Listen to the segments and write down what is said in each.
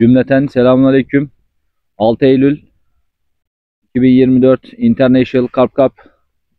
Cümleten selamünaleyküm. 6 Eylül 2024 International Carp Cup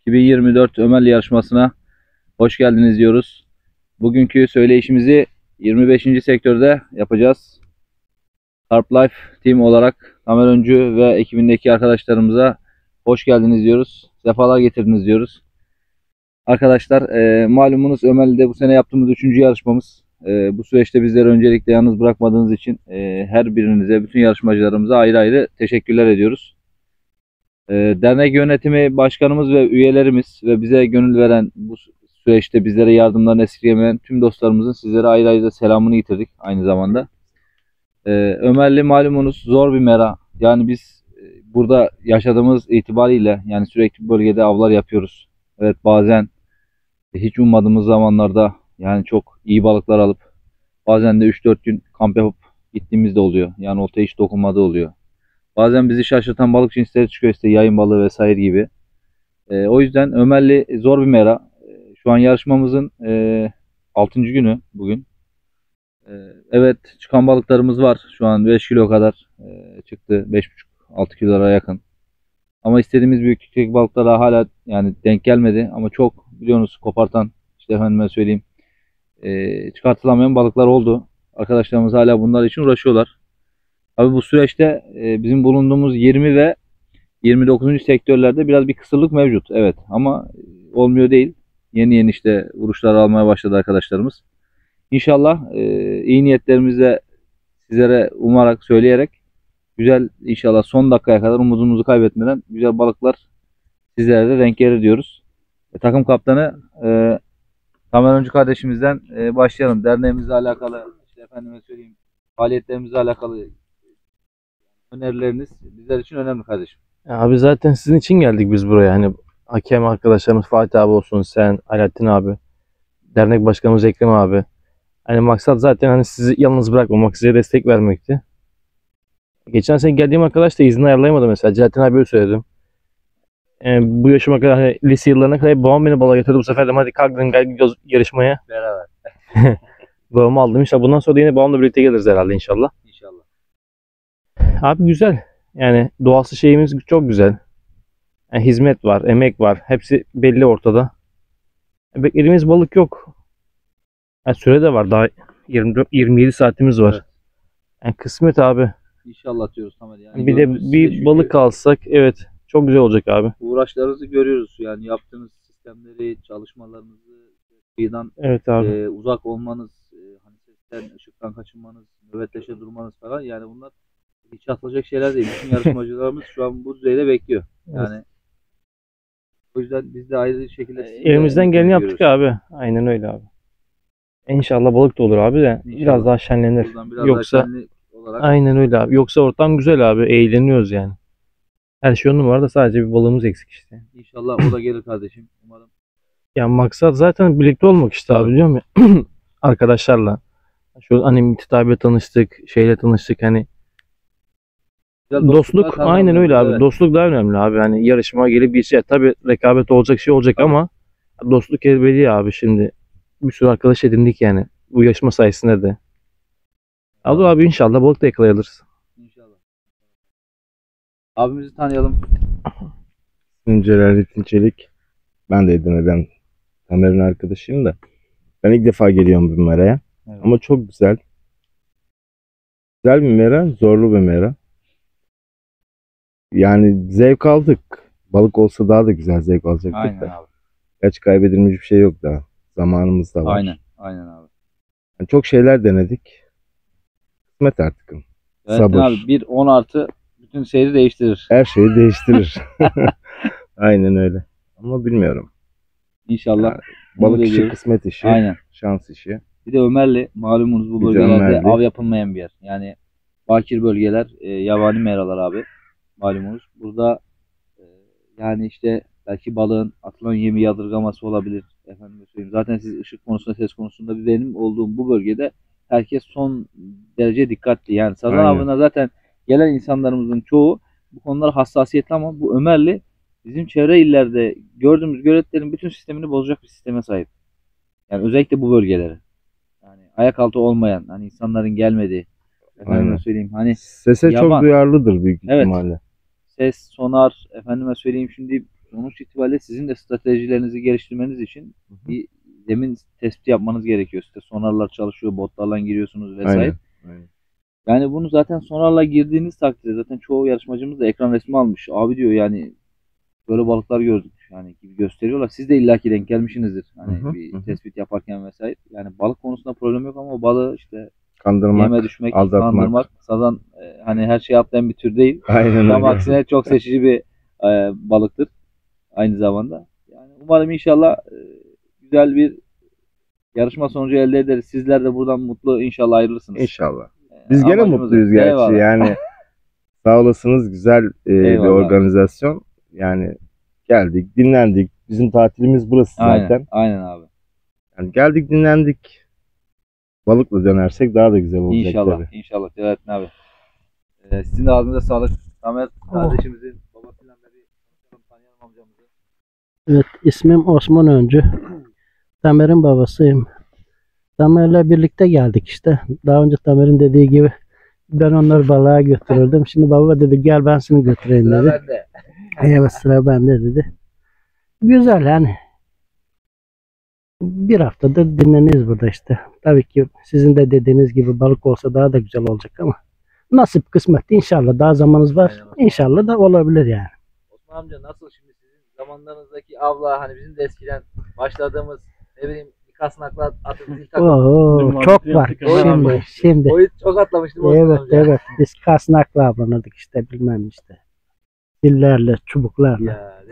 2024 Ömerli yarışmasına hoş geldiniz diyoruz. Bugünkü söyleyişimizi 25. sektörde yapacağız. Carp Life Team olarak Tamer Öncü ve ekibindeki arkadaşlarımıza hoş geldiniz diyoruz. Sefalar getirdiniz diyoruz. Arkadaşlar malumunuz Ömerli'de bu sene yaptığımız 3. yarışmamız. Bu süreçte bizleri öncelikle yalnız bırakmadığınız için her birinize, bütün yarışmacılarımıza ayrı ayrı teşekkürler ediyoruz. Dernek yönetimi başkanımız ve üyelerimiz ve bize gönül veren, bu süreçte bizlere yardımlarını esirgemeyen tüm dostlarımızın sizlere ayrı ayrı da selamını yitirdik aynı zamanda. Ömerli malumunuz zor bir mera. Yani biz burada yaşadığımız itibariyle yani sürekli bölgede avlar yapıyoruz. Evet, bazen hiç ummadığımız zamanlarda yani çok iyi balıklar alıp bazen de 3-4 gün kamp yapıp gittiğimizde oluyor. Yani oltaya hiç dokunmadığı oluyor. Bazen bizi şaşırtan balık cinsleri çıkıyor, işte yayın balığı vesaire gibi. O yüzden Ömerli zor bir mera. Şu an yarışmamızın 6. günü bugün. Evet, çıkan balıklarımız var. Şu an 5 kilo kadar çıktı. 5,5-6 kilolara yakın. Ama istediğimiz büyüklükteki balıklara hala yani denk gelmedi. Ama çok biliyorsunuz kopartan, işte efendime söyleyeyim, çıkartılamayan balıklar oldu. Arkadaşlarımız hala bunlar için uğraşıyorlar. Tabii bu süreçte bizim bulunduğumuz 20 ve 29. sektörlerde biraz bir kısırlık mevcut. Evet, ama olmuyor değil. Yeni yeni işte vuruşlar almaya başladı arkadaşlarımız. İnşallah iyi niyetlerimizle sizlere umarak, söyleyerek güzel, inşallah son dakikaya kadar umudumuzu kaybetmeden güzel balıklar sizlere de denk gelir diyoruz. Takım kaptanı Kameruncu kardeşimizden başlayalım. Derneğimizle alakalı, işte efendime söyleyeyim, faaliyetlerimizle alakalı önerileriniz bizler için önemli kardeşim. Abi zaten sizin için geldik biz buraya. Hani hakem arkadaşlarımız Fatih abi olsun, sen, Alaattin abi, dernek başkanımız Ekrem abi. Hani maksat zaten hani sizi yalnız bırakmamak, size destek vermekti. Geçen sene geldiğim arkadaş da izni ayarlayamadı mesela. Celalettin abiye söyledim. Bu yaşıma kadar, hani lise yıllarına kadar babam beni balığa getirdi. Bu sefer de hadi kalk gel gidiyoruz yarışmaya. Beraber. Babamı aldım inşallah. Bundan sonra da yine babamla birlikte geliriz herhalde inşallah. İnşallah. Abi güzel. Yani doğası şeyimiz çok güzel. Yani hizmet var, emek var. Hepsi belli ortada. Beklediğimiz balık yok. Yani süre de var. Daha 27 saatimiz var. Evet. Yani kısmet abi. İnşallah diyoruz Tamer. Yani bir de bir balık alsak evet çok güzel olacak abi. Uğraşlarınızı görüyoruz yani, yaptığınız sistemleri, çalışmalarınızı, kıyıdan evet abi. Uzak olmanız, hani sesten, ışıktan kaçınmanız, nöbetleşe durmanız falan, yani bunlar hiç atılacak şeyler değil. Bütün yarışmacılarımız şu an bu düzeyde bekliyor. Yani evet. O yüzden biz de ayrı şekilde elimizden geleni yaptık abi. Aynen öyle abi. İnşallah balık da olur abi de İnşallah. Biraz daha şenlenir. Biraz yoksa daha şenli olarak. Aynen öyle abi. Yoksa ortam güzel abi. Eğleniyoruz yani. Her şey onun numarada, sadece bir balığımız eksik işte. İnşallah o da gelir kardeşim. Umarım. Ya maksat zaten birlikte olmak işte abi, biliyor musun? Arkadaşlarla. Şu hani Mithat abiyle tanıştık, şeyle tanıştık hani. Biraz dostluk aynen öyle abi. Evet. Dostluk daha önemli abi. Hani yarışmaya gelip bir şey. Tabii rekabet olacak, şey olacak tabii. Ama dostluk elbette abi şimdi. Bir sürü arkadaş edindik yani. Bu yarışma sayesinde de. Aldo abi inşallah balık da yakalayırız. İnşallah. Abimizi tanıyalım. Celalettin Çelik. Ben de Edirne'den Tamer'in arkadaşıyım da. Ben ilk defa geliyorum bu meraya. Evet. Ama çok güzel. Güzel bir mera, zorlu bir mera. Yani zevk aldık. Balık olsa daha da güzel zevk alacaktık. Aynen da. Abi. Kaç kaybedilmiş bir şey yok daha. Zamanımız da var. Aynen, aynen abi. Yani çok şeyler denedik. Kısmet artık. Evet, sabır. Abi, bir 10 artı bütün şeyi değiştirir. Her şeyi değiştirir. Aynen öyle. Ama bilmiyorum. İnşallah. Yani, balık işi ediyoruz. Kısmet işi. Aynen. Şans işi. Bir de Ömerli malumunuz bu bölgelerde Ömerli. Av yapılmayan bir yer. Yani bakir bölgeler, yabani meralar abi. Malumunuz. Burada yani işte belki balığın atılan yemi yadırgaması olabilir. Efendim söyleyeyim. Zaten siz ışık konusunda, ses konusunda bir benim olduğum bu bölgede herkes son derece dikkatli. Yani sazan avına zaten gelen insanlarımızın çoğu bu konulara hassasiyetli, ama bu Ömerli bizim çevre illerde gördüğümüz göletlerin bütün sistemini bozacak bir sisteme sahip. Yani özellikle bu bölgeleri. Yani ayak altı olmayan, hani insanların gelmediği, Efendime söyleyeyim hani sese yaban, çok duyarlıdır büyük ihtimalle. Evet. Ses, sonar, efendime söyleyeyim, şimdi sonuç itibariyle sizin de stratejilerinizi geliştirmeniz için bir demin tespit yapmanız gerekiyor. İşte sonarlar çalışıyor, botlarla giriyorsunuz vesaire. Aynen, aynen. Yani bunu zaten sonarla girdiğiniz takdirde zaten çoğu yarışmacımız da ekran resmi almış. Abi diyor yani böyle balıklar gördük yani gibi gösteriyorlar. Siz de illaki denk gelmişsinizdir. Hani bir tespit yaparken vesaire. Yani balık konusunda problem yok ama balığı işte kandırmak, yeme düşmek, aldatmak, kandırmak, sadan hani her şeyi atlayan bir tür değil. Aynen. Tam aksine çok seçici bir balıktır aynı zamanda. Yani umarım inşallah güzel bir yarışma sonucu elde ederiz. Sizler de buradan mutlu inşallah ayrılırsınız. İnşallah. Biz gene mutluyuz gerçi. Eyvallah. Yani sağ olasınız, güzel bir organizasyon. Yani geldik, dinlendik. Bizim tatilimiz burası zaten. Aynen abi. Yani geldik, dinlendik. Balıkla dönersek daha da güzel olacak. İnşallah, tabii. İnşallah Celalettin abi. Sizin de ağzınıza sağlık. Tamer kardeşimizin babasıyla beri Tanyan amcamızı. Evet, ismim Osman Öncü. Tamer'in babasıyım. Tamer'le birlikte geldik işte. Daha önce Tamer'in dediği gibi ben onları balığa götürürdüm. Şimdi baba dedi gel ben seni götüreyim dedi. Sıra bende. Evet, sıra bende dedi. Güzel yani. Bir haftadır dinleniriz burada işte. Tabii ki sizin de dediğiniz gibi balık olsa daha da güzel olacak ama nasip kısmet inşallah, daha zamanınız var. İnşallah da olabilir yani. Osman amca nasıl şimdi sizin zamanlarınızdaki avla, hani bizim de eskiden başladığımız ne bileyim kasnakla atıp zil takıp. Oo, çok var şimdi. Boyut çok atlamıştım. Evet evet, biz kasnakla avlanırdık işte, bilmem işte. Zillerle, çubuklarla. Ya,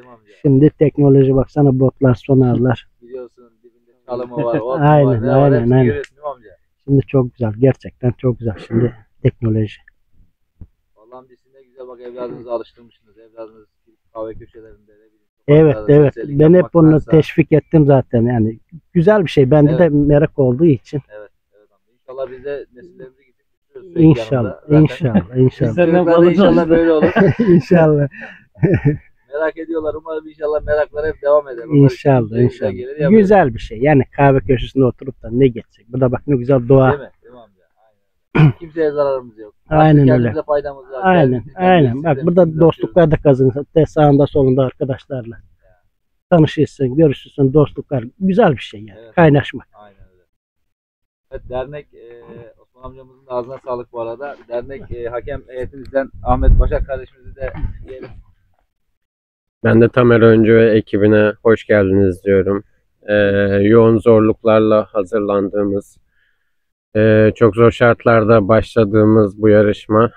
şimdi teknoloji baksana, botlar, sonarlar. Biliyorsun. Kalımı var, o aynen, var, aynen, var. Aynen. Şimdi çok güzel, gerçekten çok güzel şimdi teknoloji. Vallahi siz ne güzel bak evladınızı alıştırmışsınız, evladınız kahve köşelerinde. Evet, evet. Ben hep bunu teşvik ettim zaten yani. Güzel bir şey, bende de merak olduğu için. Evet, evet. İnşallah biz de nesillerimizi gidip tutuyoruz. İnşallah, inşallah, inşallah. İnşallah böyle olur. İnşallah. Merak ediyorlar. Umarım inşallah meraklar hep devam eder. İnşallah, inşallah. Gelir, güzel bir şey. Yani kahve köşesinde oturup da ne geçecek? Bu da bak ne güzel doğa. Değil mi? Değil mi amca? Aynen. Kimseye zararımız yok. Aynen öyle. Faydamız var. Aynen. Kendimize, aynen. Bak burada dostluklar da kazanırsın. Sağında solunda arkadaşlarla. Yani. Tanışırsın, görüşürsün, dostluklar. Güzel bir şey yani. Evet. Kaynaşmak. Aynen öyle. Evet, dernek Osman amcamızın da ağzına sağlık bu arada. Dernek hakem heyetimizden Ahmet Başak kardeşimizi de diyelim. Ben de Tamer Öncü ve ekibine hoş geldiniz diyorum. Yoğun zorluklarla hazırlandığımız, çok zor şartlarda başladığımız bu yarışma,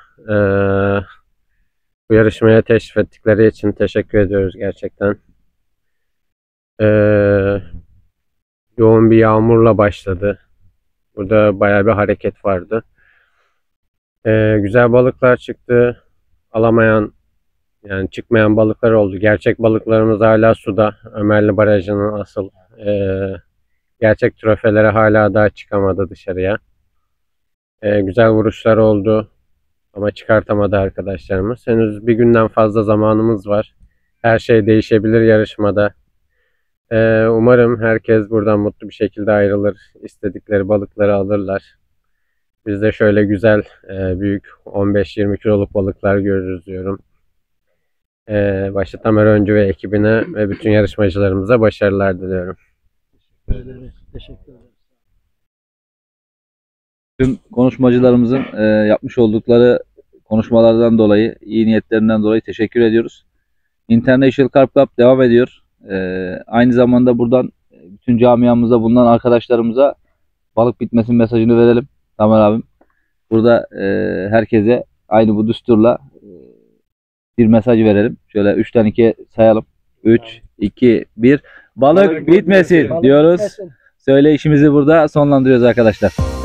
bu yarışmaya teşrif ettikleri için teşekkür ediyoruz gerçekten. Yoğun bir yağmurla başladı. Burada bayağı bir hareket vardı. Güzel balıklar çıktı. Alamayan, yani çıkmayan balıklar oldu. Gerçek balıklarımız hala suda. Ömerli Barajı'nın asıl gerçek trofeleri hala daha çıkamadı dışarıya. Güzel vuruşlar oldu ama çıkartamadı arkadaşlarımız. Henüz bir günden fazla zamanımız var. Her şey değişebilir yarışmada. Umarım herkes buradan mutlu bir şekilde ayrılır. İstedikleri balıkları alırlar. Biz de şöyle güzel büyük 15-20 kiloluk balıklar görürüz diyorum. Başta Tamer Öncü ve ekibine ve bütün yarışmacılarımıza başarılar diliyorum. Teşekkür ederiz. Teşekkür ederiz. Tüm konuşmacılarımızın yapmış oldukları konuşmalardan dolayı, iyi niyetlerinden dolayı teşekkür ediyoruz. International Carp Cup devam ediyor. Aynı zamanda buradan bütün camiamıza, bulunan arkadaşlarımıza balık bitmesin mesajını verelim. Tamer abim. Burada herkese aynı bu düsturla bir mesaj verelim. Şöyle 3'ten 2'ye sayalım. 3, 2, 1. Balık bitmesin diyoruz. Söyleyişimizi burada sonlandırıyoruz arkadaşlar.